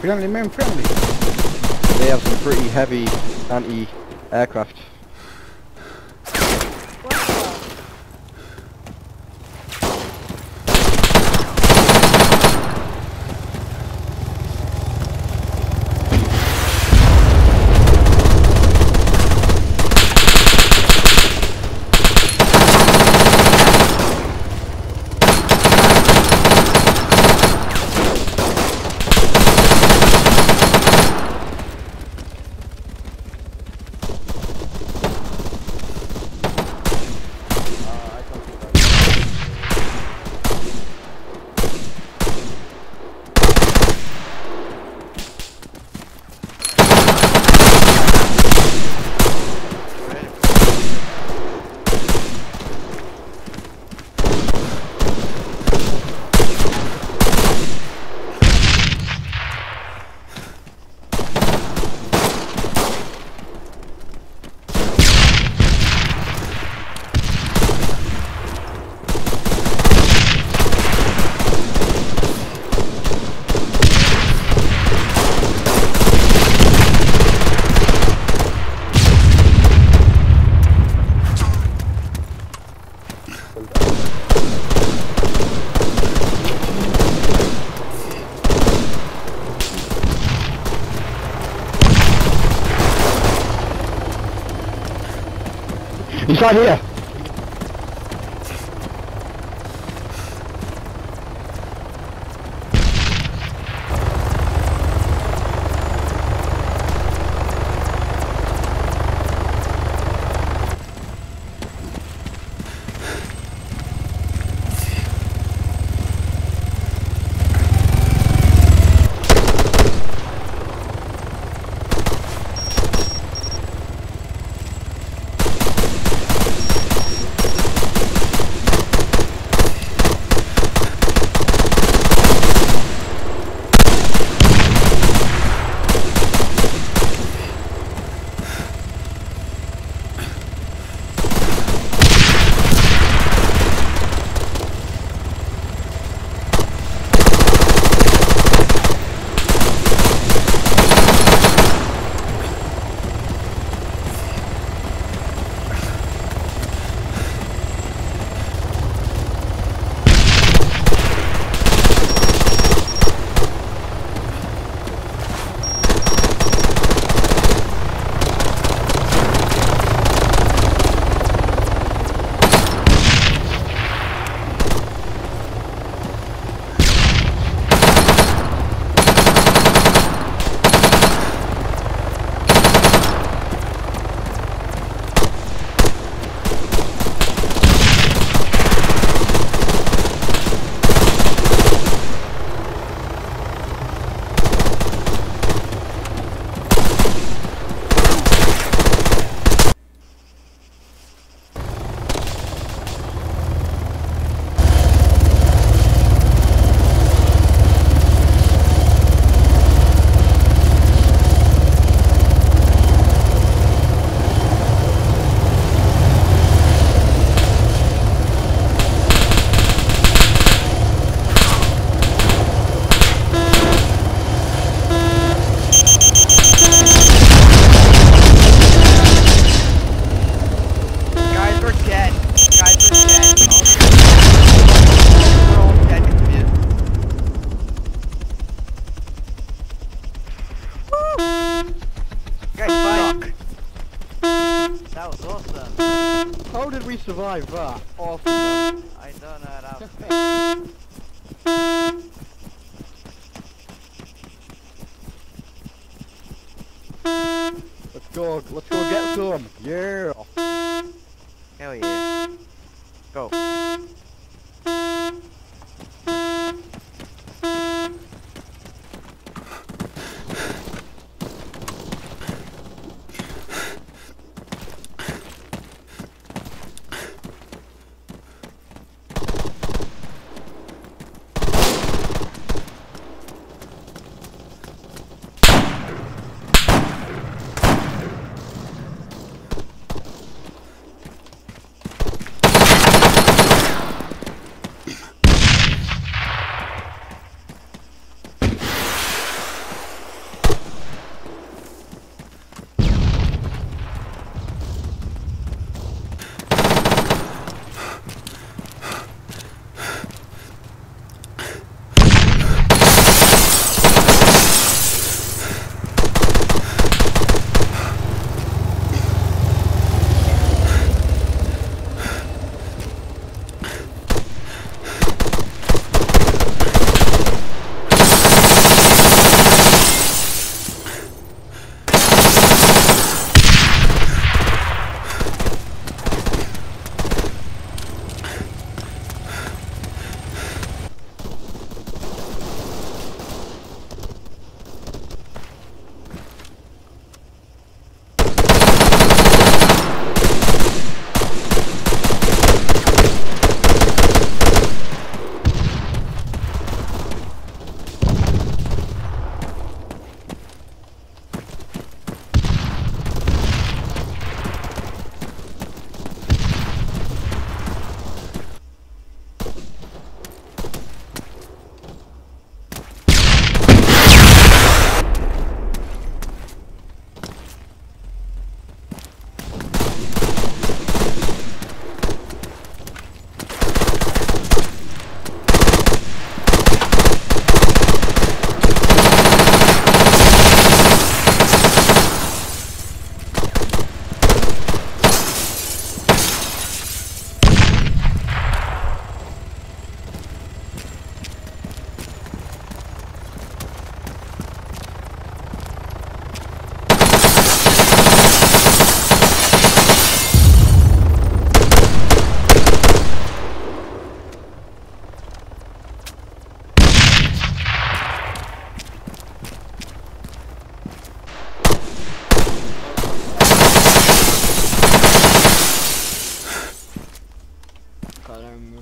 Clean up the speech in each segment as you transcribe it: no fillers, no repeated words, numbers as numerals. Friendly, man, friendly. They have some pretty heavy anti-aircraft. He's right here! That was awesome. How did we survive that? Awesome. I don't know, that was me. Let's go get some. Yeah. Hell yeah. Go.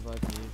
revive me.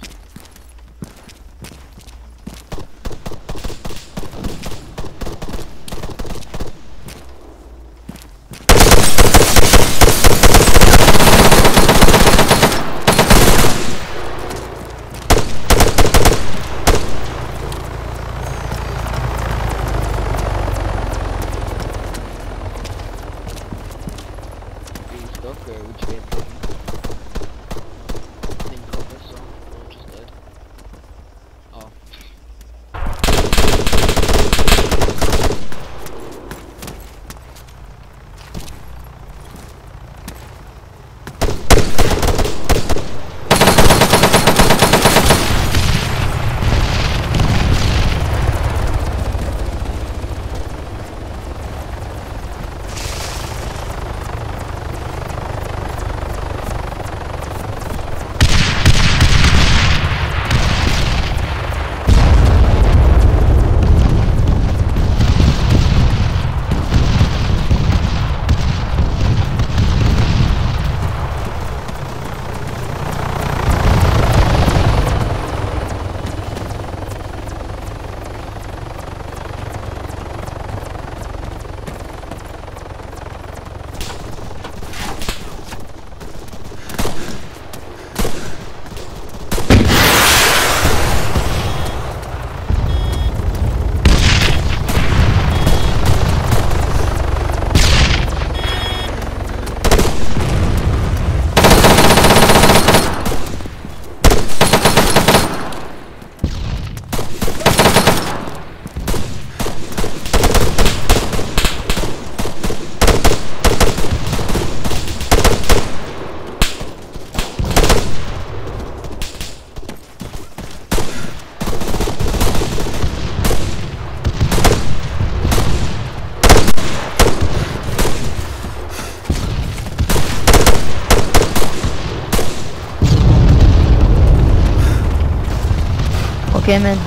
Okay, man,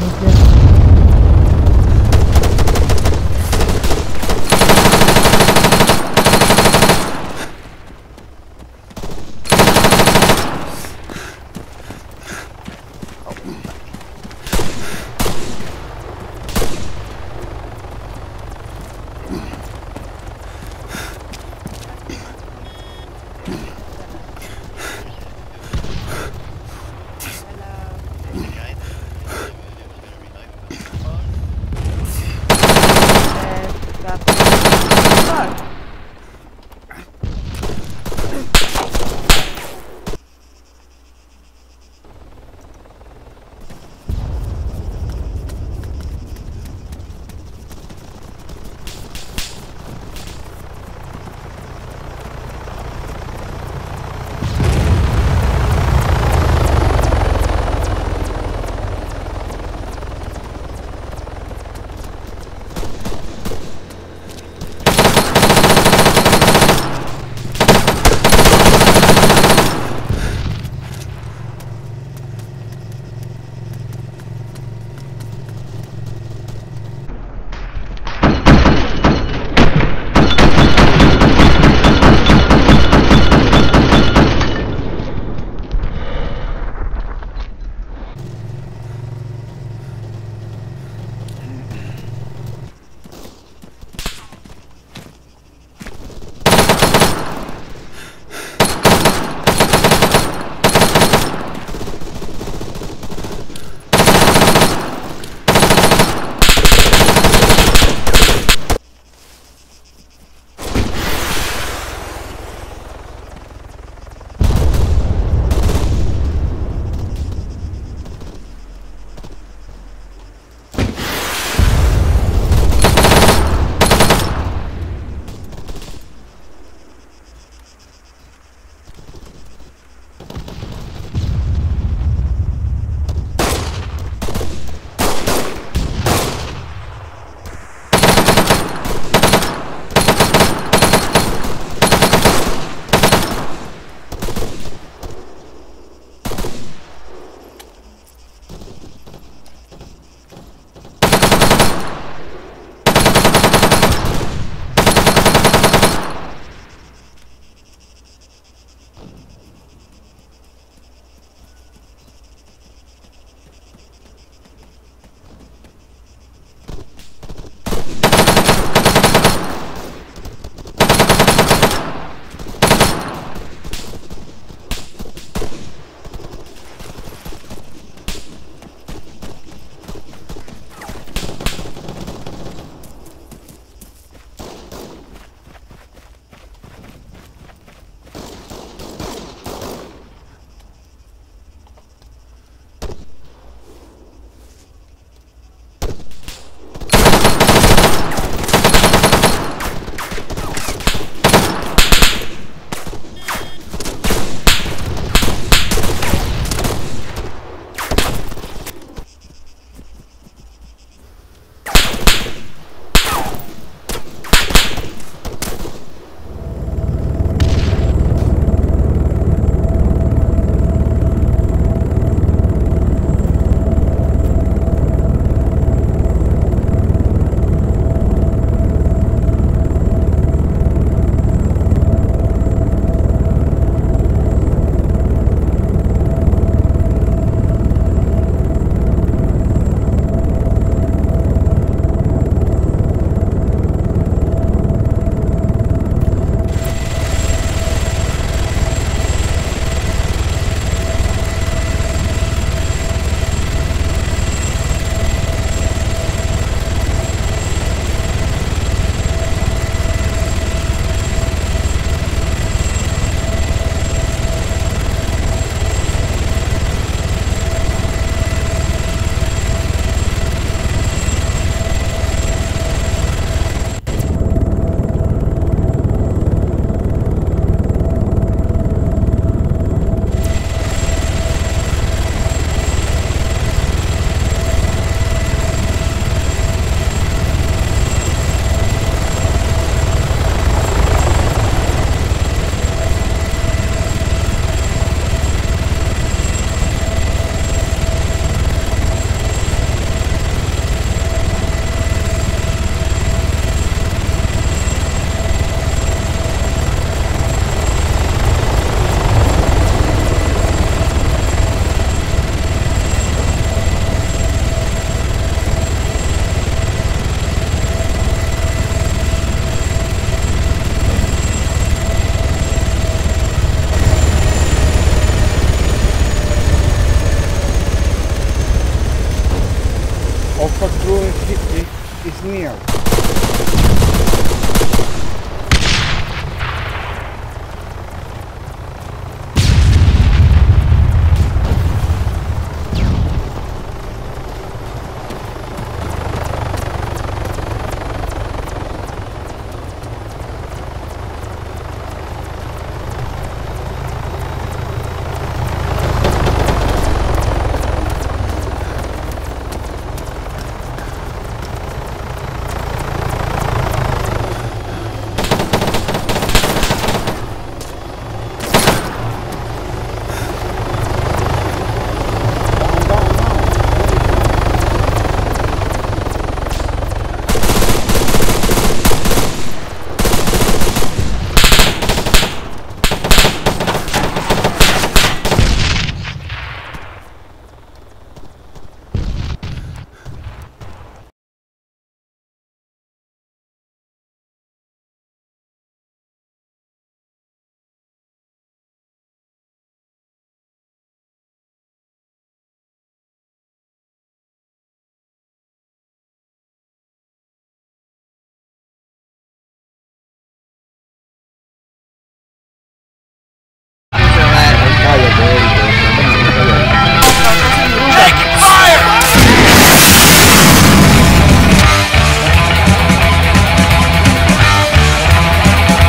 Alpha Crew is near.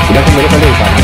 Udah kembali ke depan.